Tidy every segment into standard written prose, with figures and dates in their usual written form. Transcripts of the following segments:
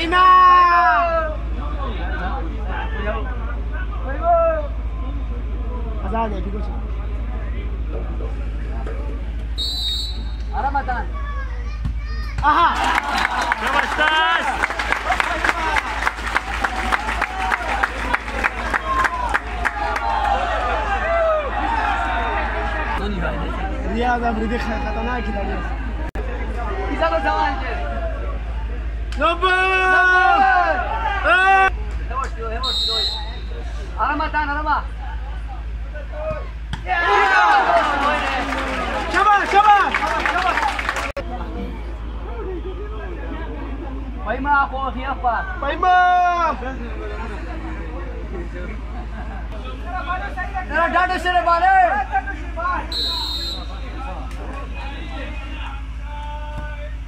¡Aima! ¡Ahora matan! ¡Ajá! ¿Cómo estás? ریاضم ریده خطرناکی داره. ایزا رو زمان کرد. نبود. هوا شد هوا شد. آرام تان آرام. شباب شباب. پیما خویی آفا. پیما. در داده شده باله.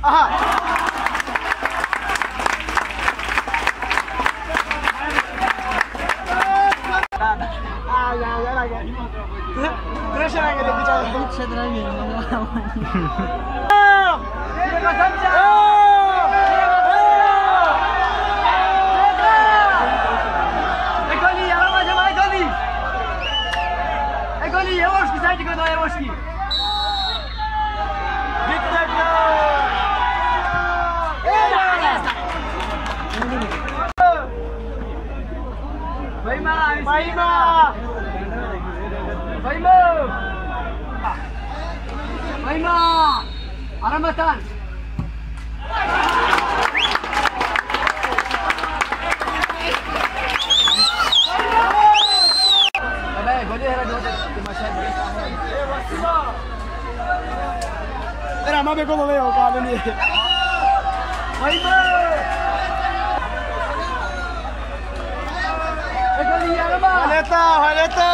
¡Ajá! ¡Ah, ya, ya, ya! ¡Tres ya que te escuchaba! ¡Tres ya que no! Baima! Baima! Baima! Aramatan! Baima! Era más de cómo veo, cabrón. Baima! ¡Juaneta! ¡Juaneta!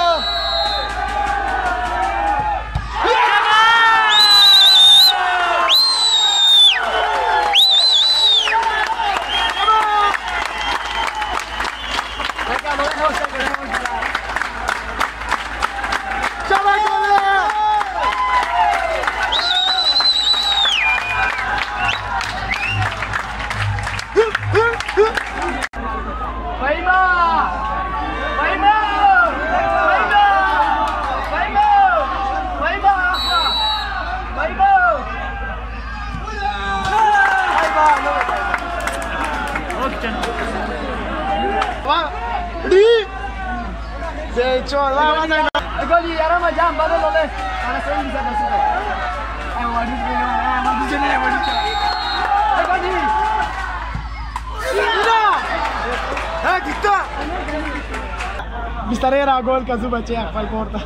बिस्तारे रागोल का सुबह चे अफल कोर्टा यार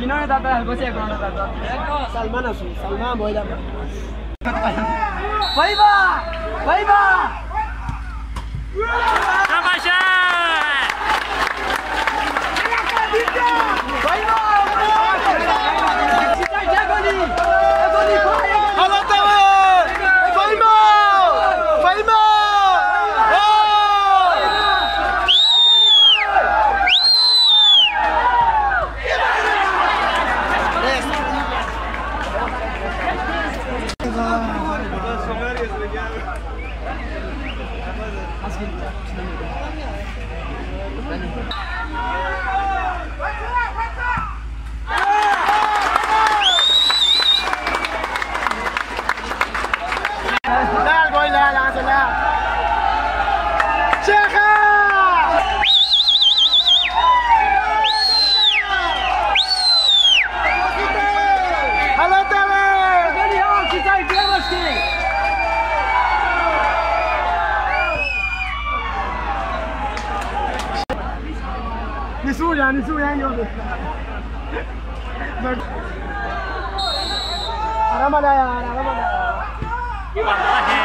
किन्हों ने तापे हल्कोसे एकोना तापा सलमान असली सलमान बोइदा बाइबा बाइबा نسويان يوم رمضان يا رمضان